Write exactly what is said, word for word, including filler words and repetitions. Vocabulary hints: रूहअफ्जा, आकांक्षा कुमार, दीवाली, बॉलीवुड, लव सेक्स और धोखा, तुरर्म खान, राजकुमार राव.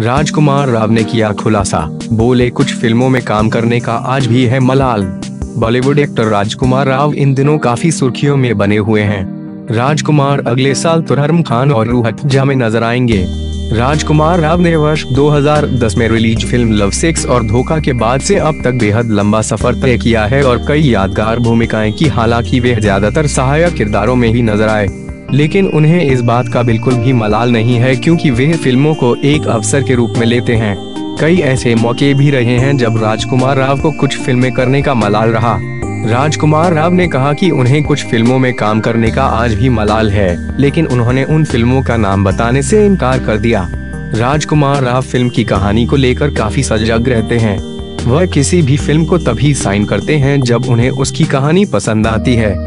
राजकुमार राव ने किया खुलासा, बोले कुछ फिल्मों में काम करने का आज भी है मलाल। बॉलीवुड एक्टर राजकुमार राव इन दिनों काफी सुर्खियों में बने हुए हैं। राजकुमार अगले साल तुरर्म खान और रूहअफ्जा में नजर आएंगे। राजकुमार राव ने वर्ष दो हज़ार दस में रिलीज फिल्म लव सेक्स और धोखा के बाद से अब तक बेहद लंबा सफर तय किया है और कई यादगार भूमिकाएं की। हालांकि वे ज्यादातर सहायक किरदारों में ही नजर आए, लेकिन उन्हें इस बात का बिल्कुल भी मलाल नहीं है क्योंकि वे फिल्मों को एक अवसर के रूप में लेते हैं। कई ऐसे मौके भी रहे हैं जब राजकुमार राव को कुछ फिल्में करने का मलाल रहा। राजकुमार राव ने कहा कि उन्हें कुछ फिल्मों में काम करने का आज भी मलाल है, लेकिन उन्होंने उन फिल्मों का नाम बताने से इनकार कर दिया। राजकुमार राव फिल्म की कहानी को लेकर काफी सजग रहते हैं। वह किसी भी फिल्म को तभी साइन करते हैं जब उन्हें उसकी कहानी पसंद आती है।